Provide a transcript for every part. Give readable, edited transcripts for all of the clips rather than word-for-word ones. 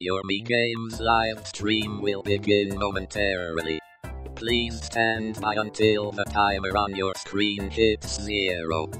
Your MiiGames live stream will begin momentarily. Please stand by until the timer on your screen hits 0.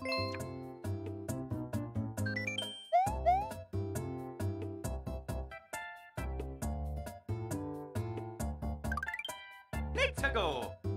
Let's go. Let's go.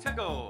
To go. To go.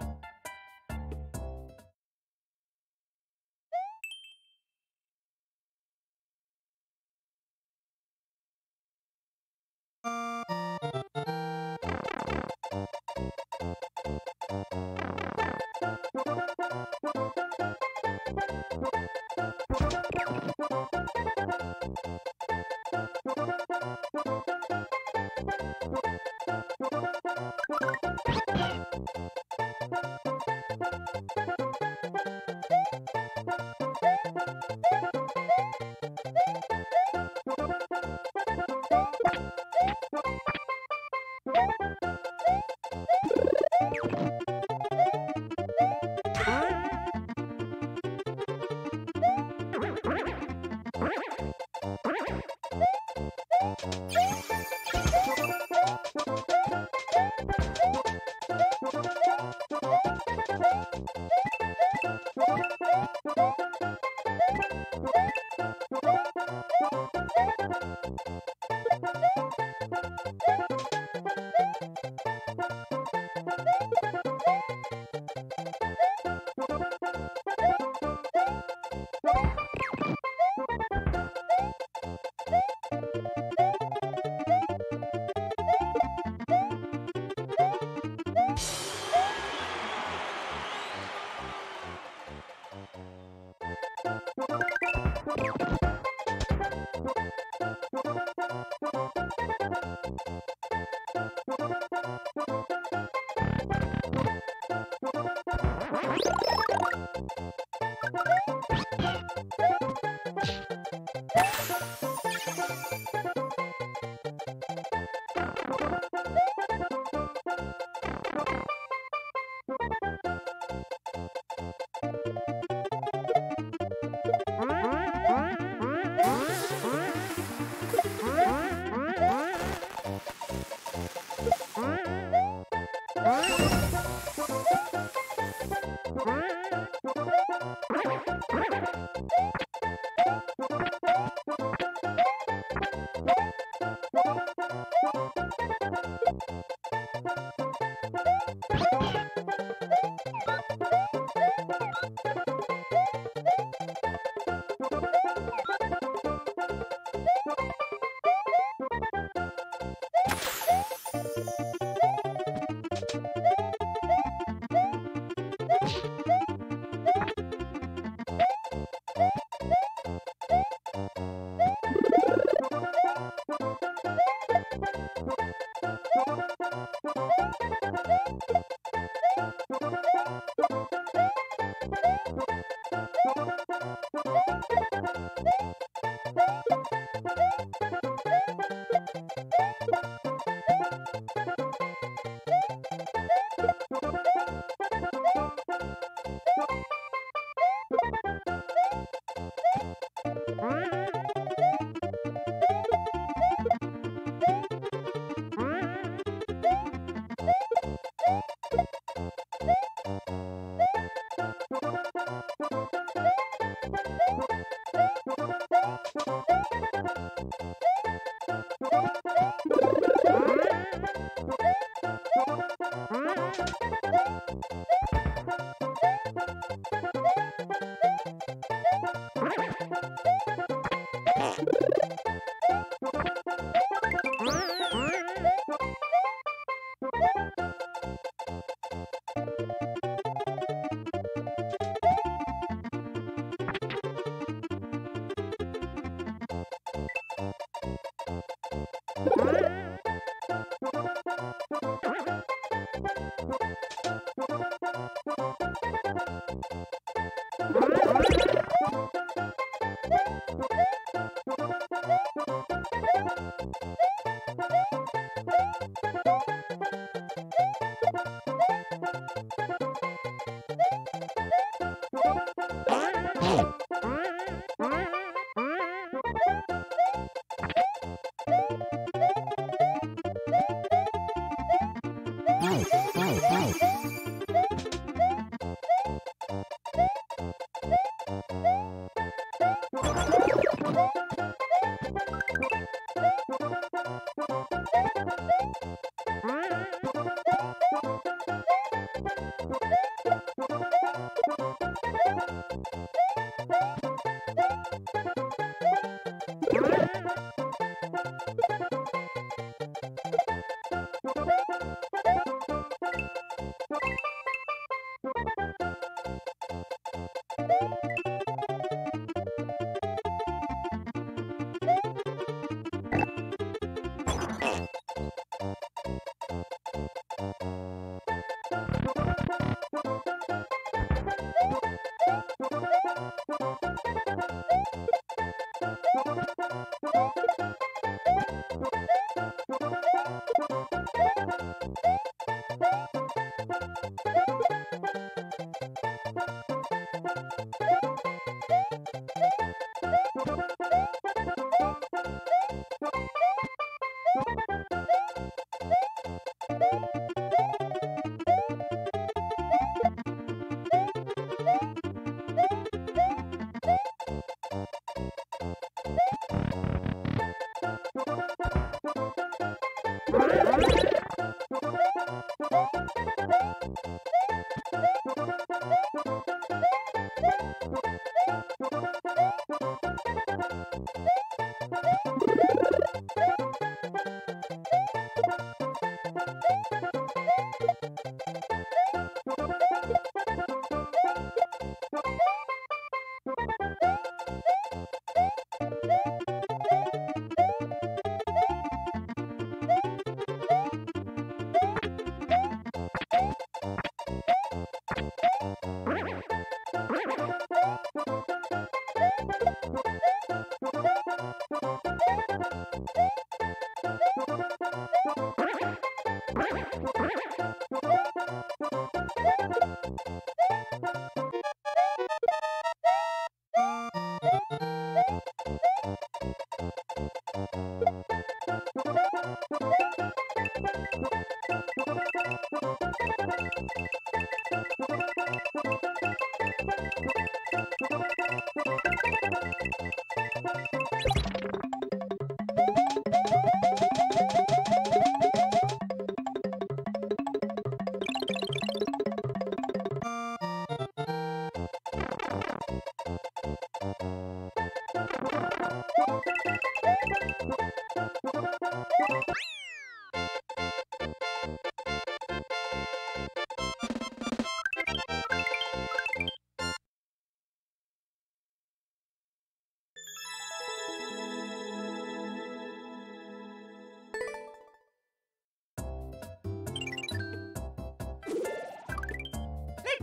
All right.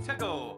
to go.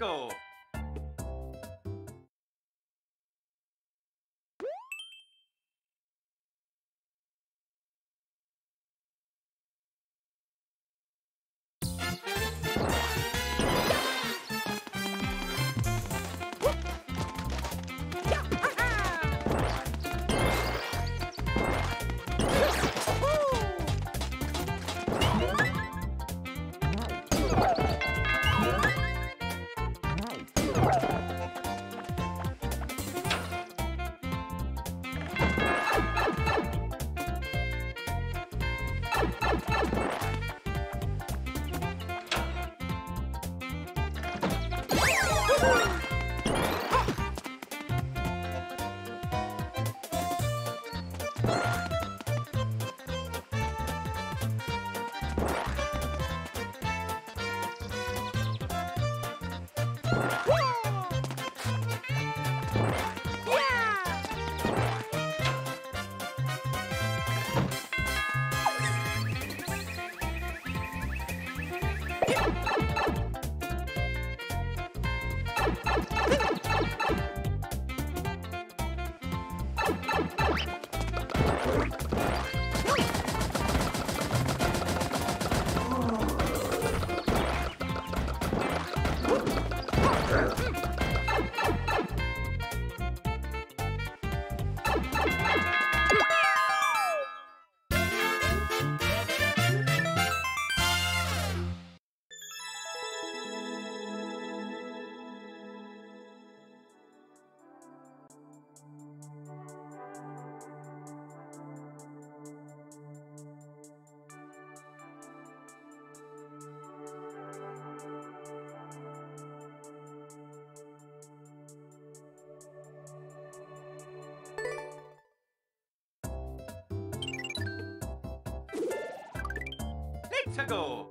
go! Tackle! Tackle!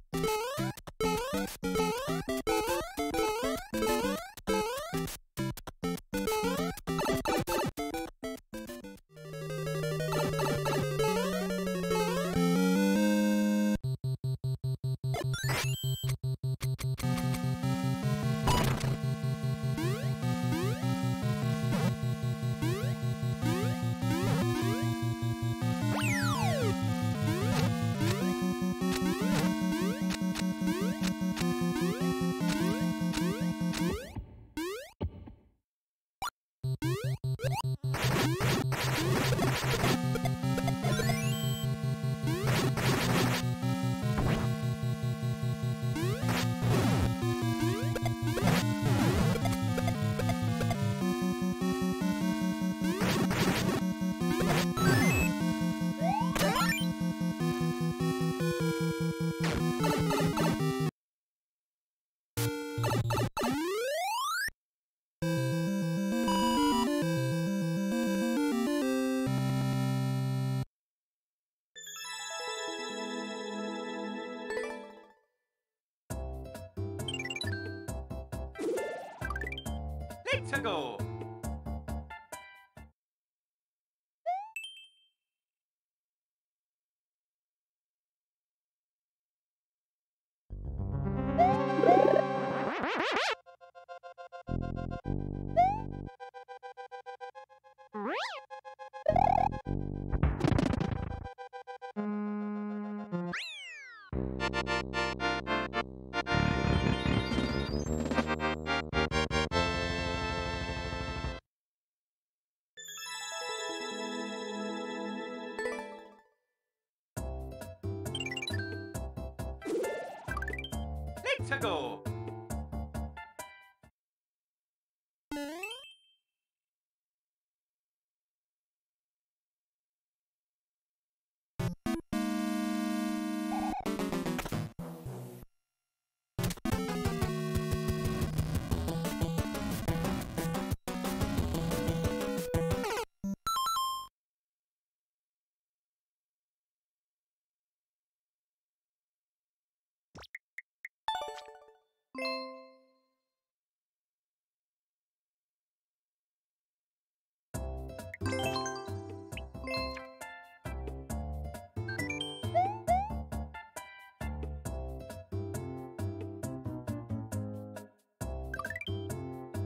Tackle!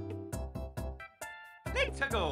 Let's go! Tackle!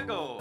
to go!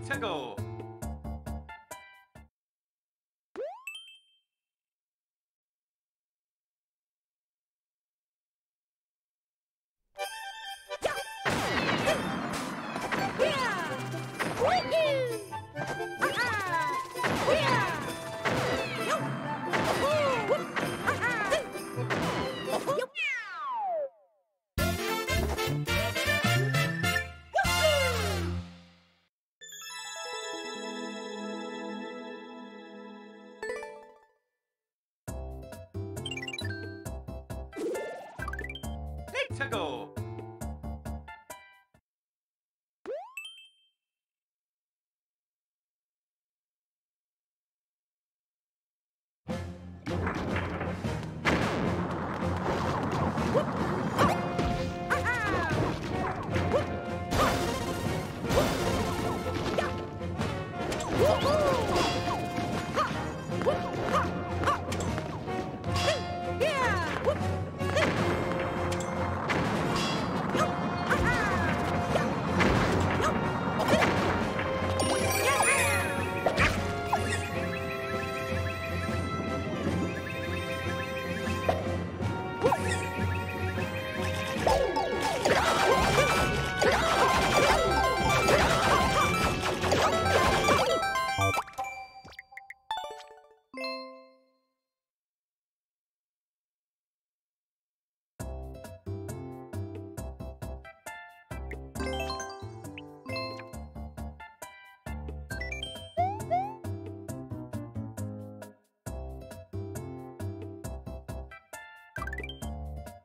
To go. To go.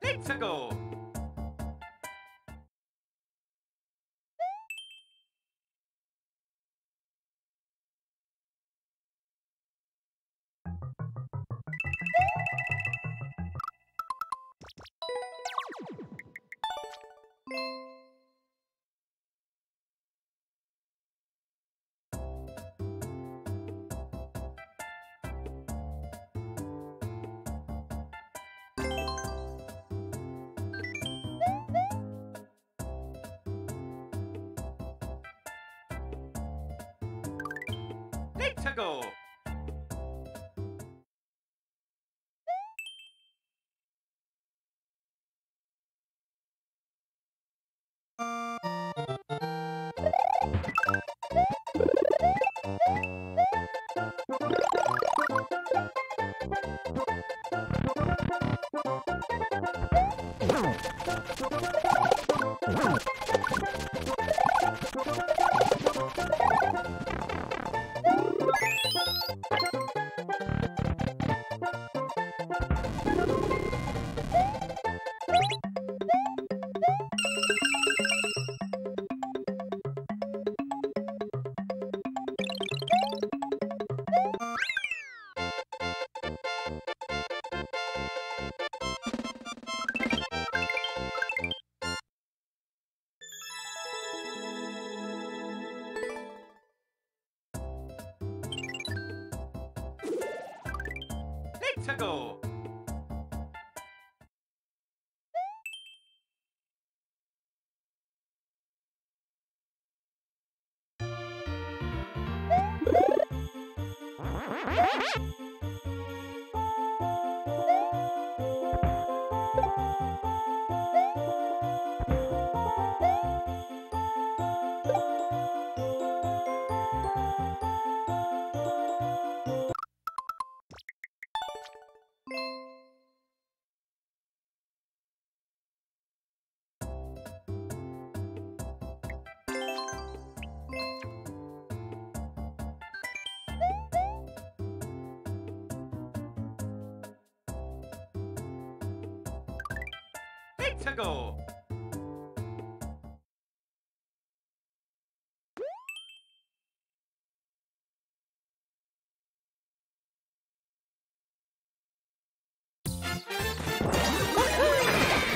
To go. To go. To go. Go! To go. To go. To go.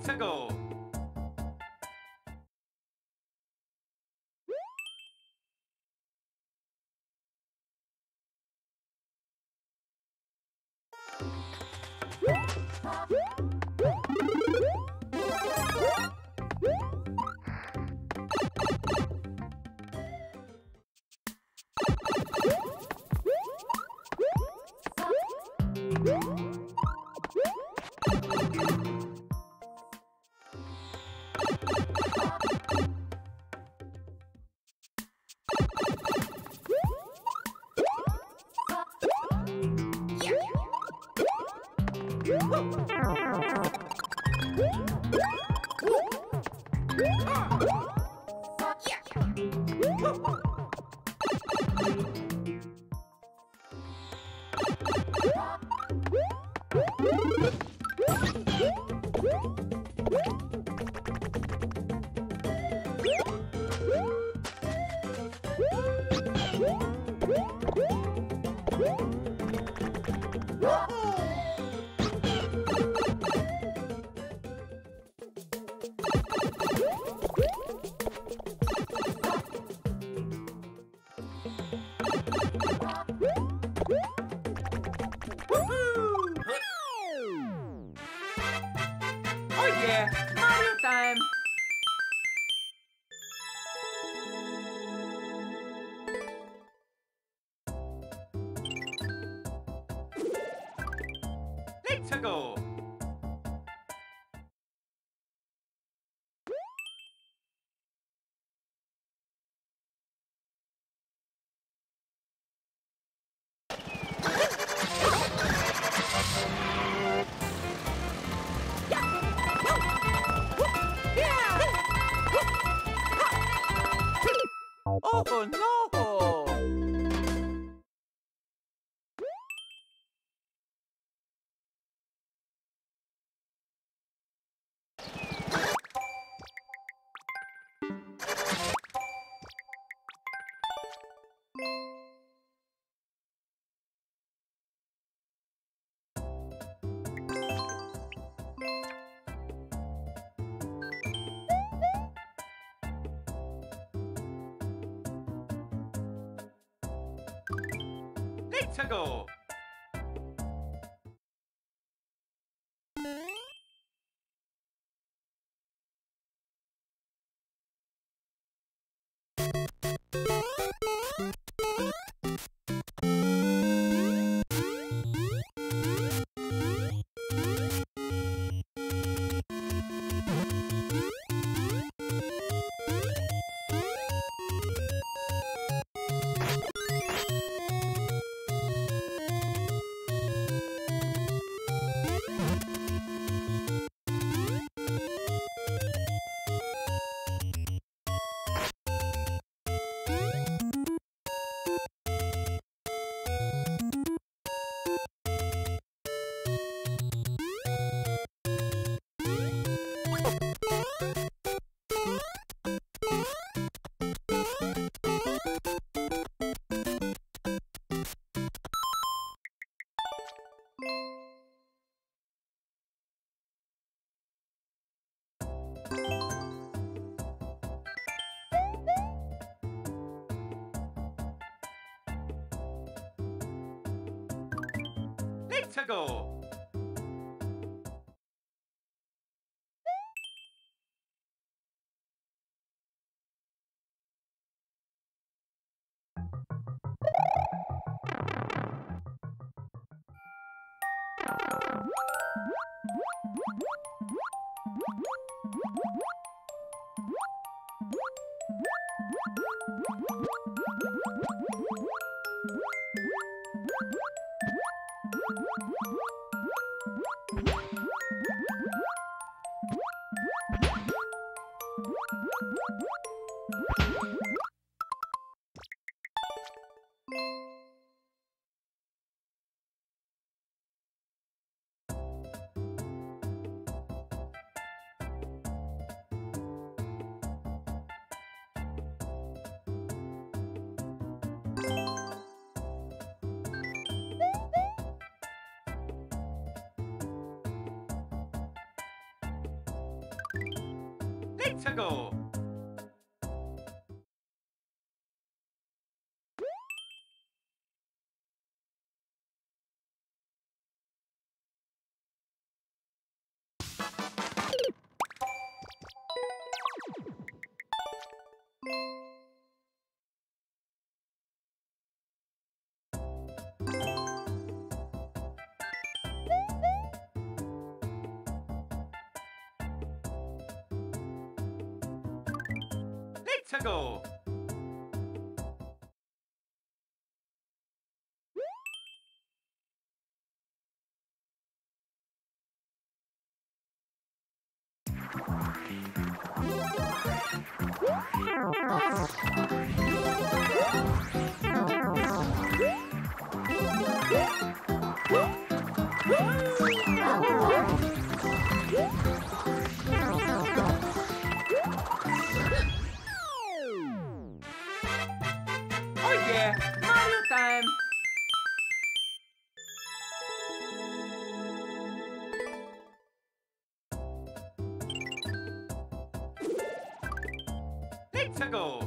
To go. To go. To go. To go. To go. Yeah. Yeah, Mario time! Let's go!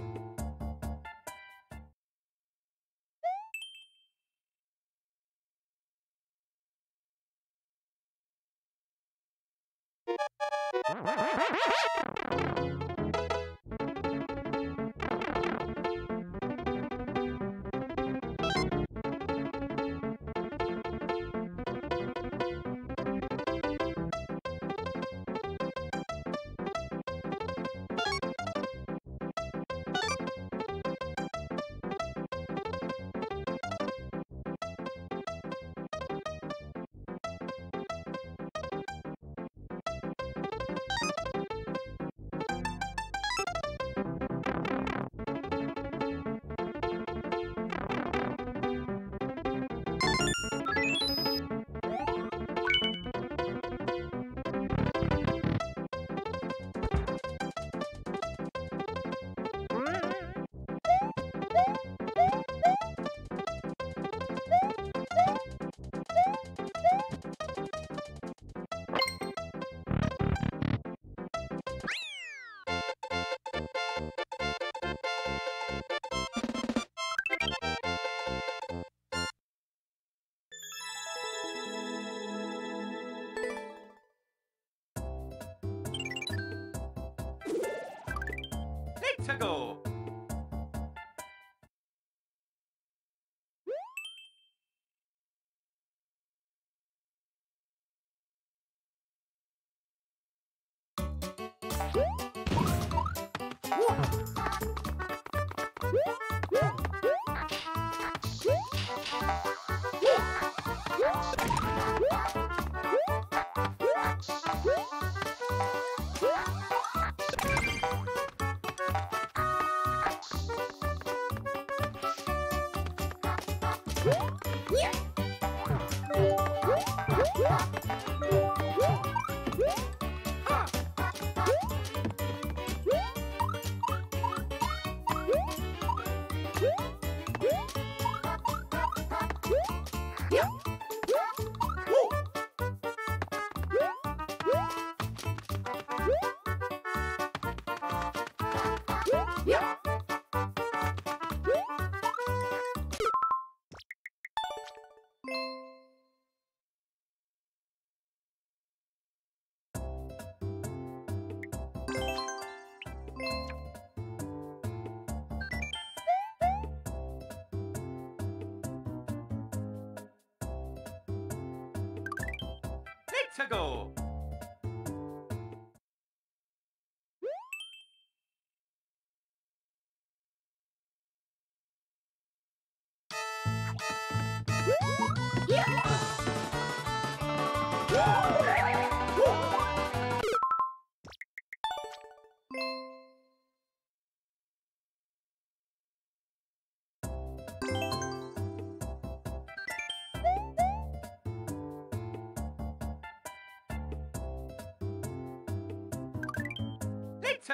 To go. To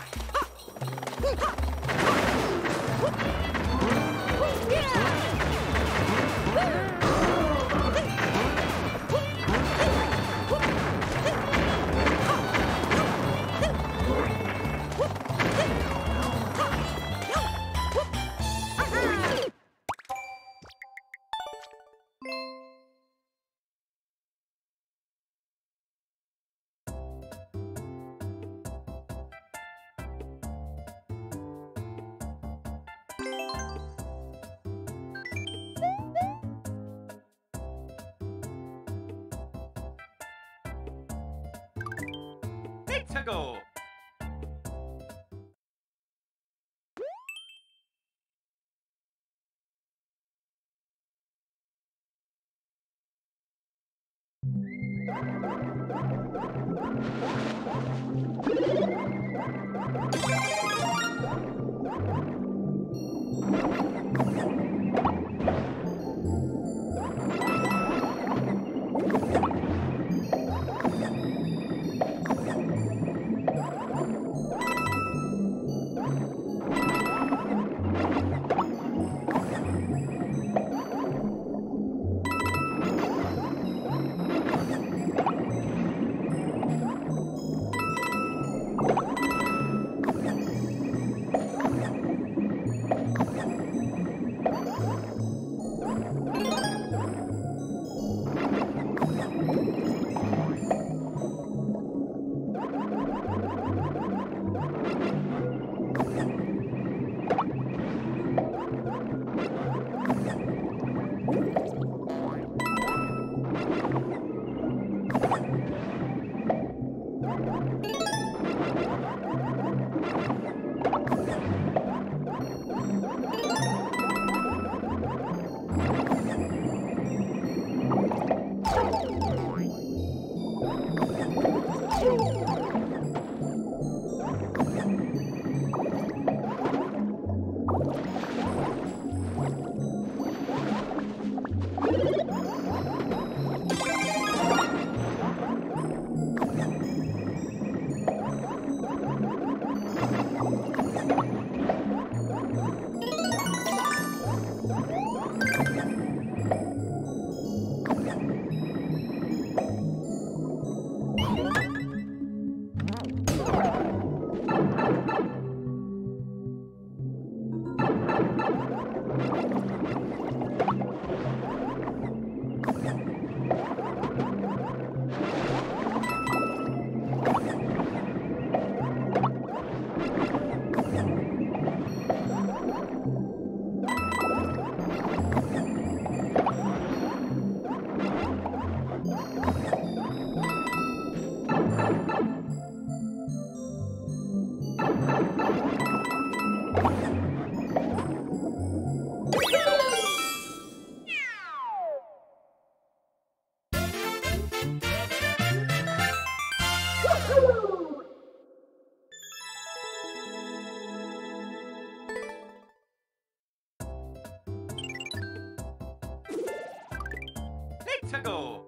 potato.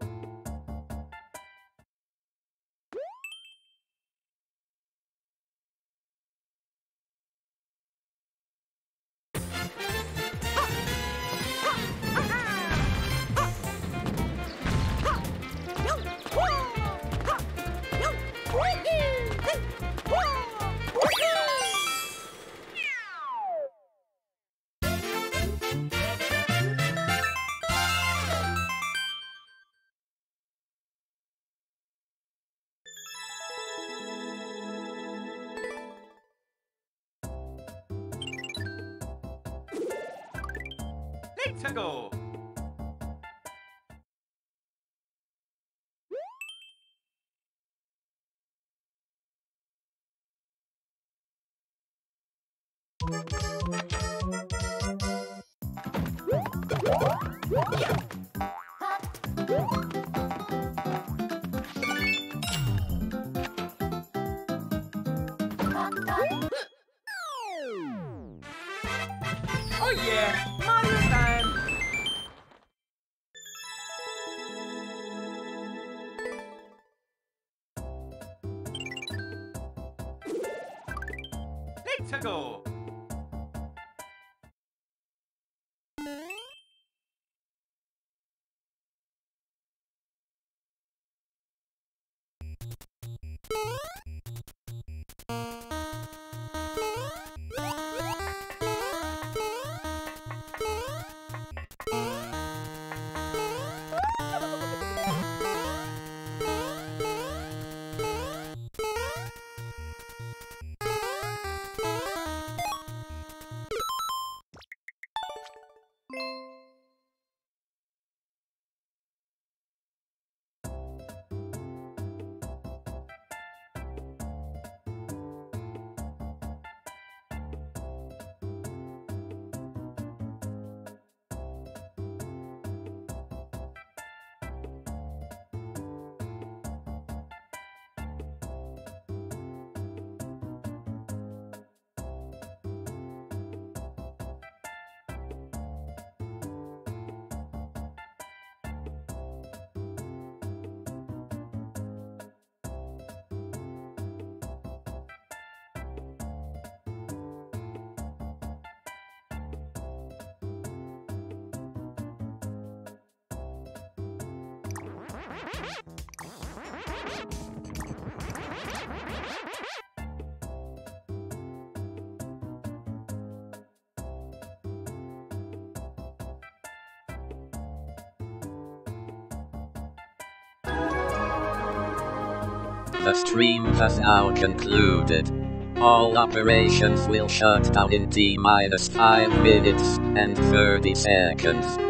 Let's go. Oh yeah, Mario time. Let's go. The stream has now concluded. All operations will shut down in T-5 minutes and 30 seconds.